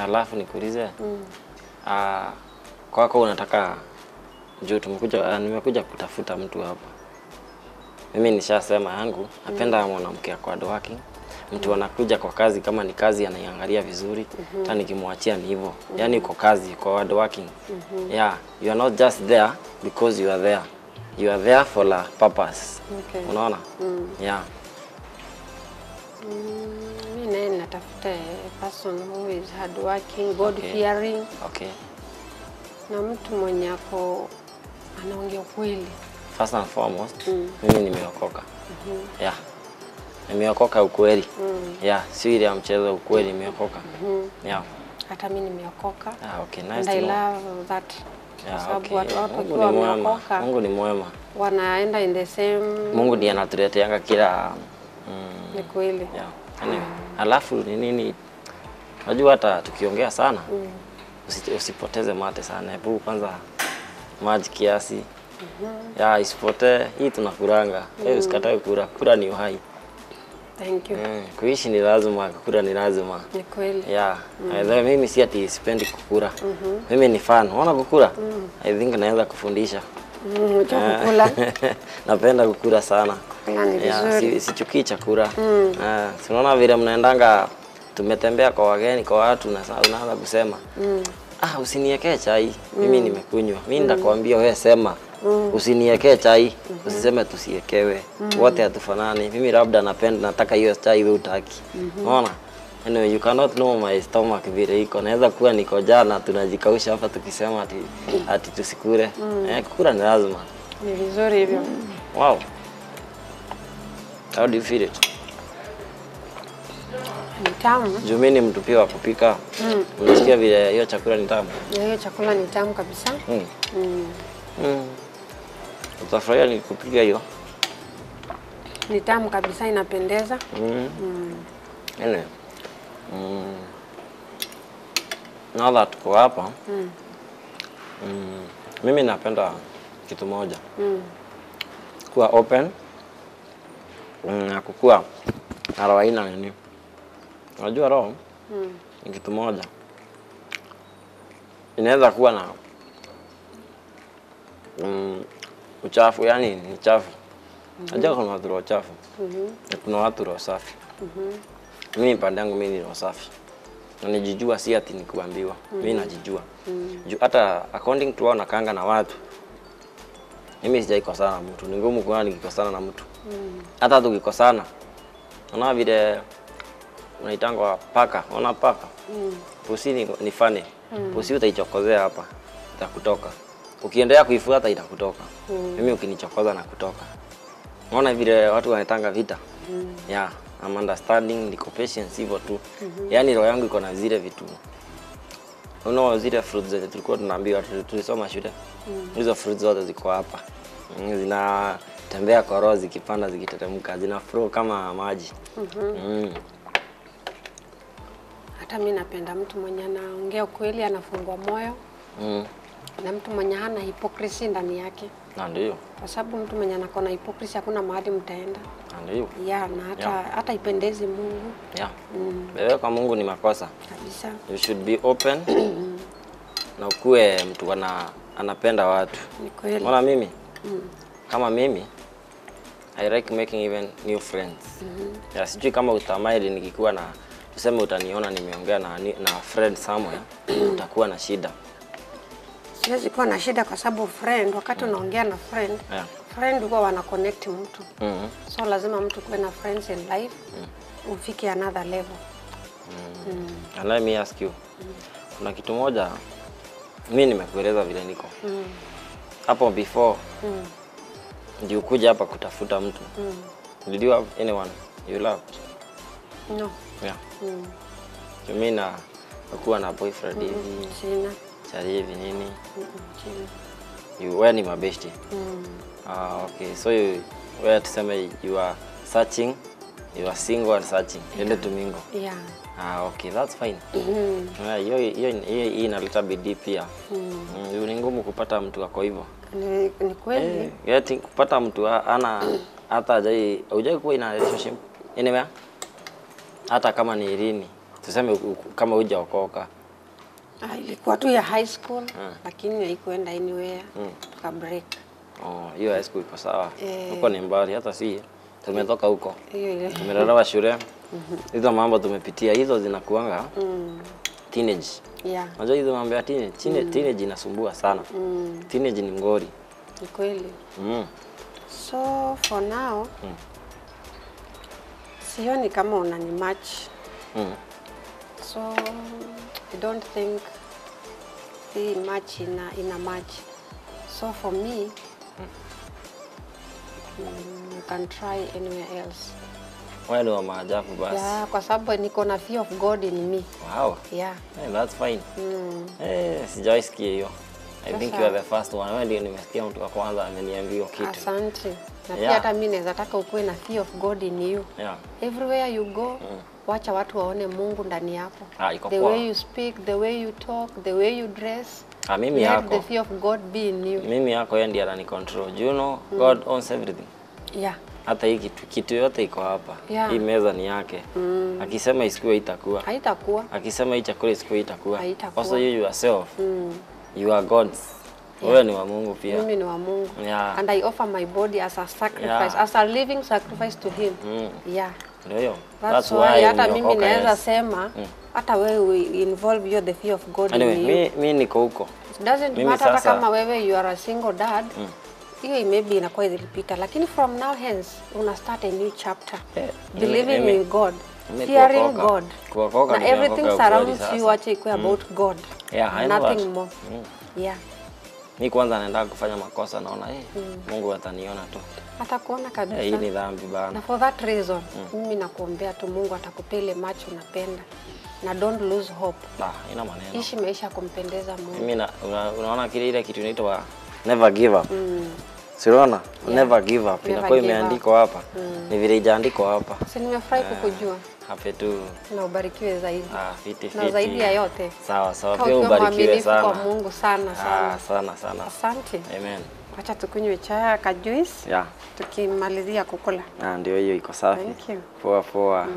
halafu nikuulize kwako unataka juu nimekuja kutafuta mtu hapa. Mimi nishasema yangu, napenda mwanamke kwa dohaki. Mtu anakuja kwa kazi, kama ni kazi anaiangalia vizuri, hata nikimwachia ni hivyo. Yaani uko kazi kwa hard working. Yeah, you are not just there because you are there. You are there for a purpose. Okay. Unaona? Yeah. Mimi natafuta person who is hard working, God fearing. Okay. Na mtu mwenye ako anaongea kweli. First and foremost, mimi nimeokoka. Yeah. Nimeokoka ukweli. Yeah, si ile mchezo ukweli nimeokoka. Yeah. Hata mimi nimeokoka. Ah, okay, nice. And I love that. Yeah, sababu okay. Watu wameokoka. Mungu ni mwema. Wanaenda in the same. Mungu ndiye anatuletea kila ni kweli. Yeah. Anyway, alafu ni nini? Unajua hata tukiongea sana, usipoteze mate sana. Hebu kwanza maji kiasi. Yeah, isipotee. Hii tunakuranga. Hebu usikatae kula. Kula ni uhai. Thank you. Kuishi ni lazima, kukura ni lazima. Ni kweli. Yeah. Mimi si ati sipendi kukura. Mimi ni fan. Unaona kukura? I think naweza kufundisha. Kukula. Napenda kukura sana. Kukula ni vizuri. Sichukii chakula. Unaona vile mnaendanga tumetembea kwa wageni, kwa watu na unaanza kusema. Usiniekee chai. Mimi nimekunywa. Mimi nitakwambia wewe sema. Usiniekee chai, usiseme tusiekewe. Wote hatufanani. Mimi labda napenda nataka hiyo chai wewe utaki. Unaona? Anyway, you cannot know my stomach vile iko. Naweza kuwa niko jana tunajikausha hapa tukisema ati tusikure. Kukula ni lazima. Ni vizuri hivyo. Wow. How do you feel it? Ni tamu. Jumi ni mtu pia wa kupika. Unasikia vile hiyo chakula ni tamu. Hiyo chakula ni tamu kabisa. Utafurahia nikupikia hiyo. Ni tamu kabisa inapendeza. Anyway. Now that tuko hapa. Mimi napenda kitu moja. Kuwa open. Na kukua roho ina nini? Unajua roho? Ni kitu moja. Inaweza kuwa na uchafu, yani ni chafu. Unajua kuna watu roho chafu. Kuna watu roho safi. Mimi pande yangu mimi ni roho safi. Na nijijua si ati nikuambiwa. Mimi najijua. Hata according to wao nakaanga na watu. Mimi sijaikosana na mtu. Ni ngumu kuona nikikosana na mtu. Hata tukikosana. Unaona vile unaitangwa paka, unaona paka. Pusi ni fane. Pusi utaichokozea hapa. Itakutoka. Ukiendelea kuifuata itakutoka. Mimi ukinichokoza na kutoka. Unaona vile watu wanatanga vita. Yeah, I'm understanding, niko patience hivyo tu. Yaani roho yangu iko na zile vitu. Unaona zile fruits zote tulikuwa tunaambiwa tulisoma shule. Hizo fruits zote ziko hapa. Zinatembea kwa roho zikipanda zikitetemka, zina flow kama maji. Hata mimi napenda mtu mwenye anaongea kweli, anafungua moyo. Na mtu mwenye hana hipokrisi ndani yake. Ndio. Kwa sababu mtu mwenye anako na hipokrisi hakuna mahali mtaenda. Ndio. Yeah, na hata ipendezi Mungu. Yeah. Wewe kwa Mungu ni makosa. Kabisa. You should be open. Na ukue mtu anapenda watu. Ni kweli. Unaona mimi? Kama mimi I like making even new friends. Yeah, sijui kama utamaili nikikuwa na tuseme utaniona nimeongea na friend somewhere, utakuwa na shida. Siwezi kuwa na shida kwa sababu friend, wakati unaongea na friend, friend huwa wanaconnect mtu. So lazima mtu kuwe na friends in life, ufike another level. And let me ask you, kuna kitu moja, mimi nimekueleza vile niko. Hapo before, ndio kuja hapa kutafuta mtu. Did you have anyone you loved? No. Yeah. Mimi na kuwa na boyfriend hivi. Sina. Charivi nini? You were ni mabeshti. Okay, so you were tuseme you are searching, you are single and searching. Yende tumingo. Yeah. Okay, that's fine. Hiyo inaleta bidii pia. Ni ngumu kupata mtu wako hivyo. Ni kweli. Yeti kupata mtu ana hata hujai kuwa ina relationship. Anyway, hata kama ni irini. Tuseme kama hujaokoka. Ilikuwa tu ya high school lakini haikuenda anywhere. Tuka break. Oh, hiyo high school iko sawa. Huko ni mbali hata si. Tumetoka huko. Tumeraraba shule. Hizo mambo tumepitia, hizo zinakuanga teenage. Yeah. Unajua hizo mambo ya teenage, teenage inasumbua sana. Teenage ni ngori. Ni kweli. So for now sioni kama unani match. So I don't think the match in a match. So for me, you can try anywhere else. Why do I maajabu basi? Yeah, kwa sababu niko na fear of God in me. Wow. Yeah. Hey, that's fine. Eh, sijaisikia hiyo. I think you are the first one. Wewe ndio nimesikia mtu wa kwanza ameniambia kitu. Asante. Na pia hata mimi naweza taka ukue na fear of God in you. Yeah. Everywhere you go, wacha watu waone Mungu ndani yako. The way you speak, the way you talk, the way you dress. Mimi yako. Let the fear of God be in you. Mimi yako yeye ndiye ananicontrol. You know, God owns everything. Yeah. Hata hiki kitu yote iko hapa. Hii meza ni yake. Akisema isikuwe itakuwa. Haitakuwa. Akisema hii chakula isikuwe itakuwa. Haitakuwa. Also you yourself. You are God's. Wewe ni wa Mungu pia. Mimi ni wa Mungu. Yeah. And I offer my body as a sacrifice, as a living sacrifice to him. Yeah. Ndio. That's why hata mimi naweza sema hata wewe involve you the fear of God in you. Anyway, mimi niko huko. It doesn't matter kama wewe you are a single dad. Hiyo maybe inakuwa ilipita, lakini from now hence una start a new chapter. Believing in God. Fearing God. Na everything surrounds you actually about God. Yeah, nothing more. Yeah. Ni kwanza naenda kufanya makosa naona Mungu ataniona tu. Atakuona kabisa. Hii ni dhambi bana. Na for that reason mimi nakuombea tu Mungu atakupa ile macho unapenda. Na don't lose hope. Ina maneno. Ishi maisha kumpendeza Mungu. Mimi unaona kile ile kitu inaitwa never give up. Sirona, never give up. Inakuwa imeandikwa hapa. Ni vile ijaandikwa hapa. Sasa nimefurahi kukujua. Hape tu. Na ubarikiwe zaidi. Fiti. Na zaidi ya yote. Sawa. Pia ubarikiwe sana. Kwa Mungu sana. Sana. Asante. Amen. Acha tukunywe chai ka juice. Tukimalizia kukula. Ndio hiyo iko safi. Thank you. Poa.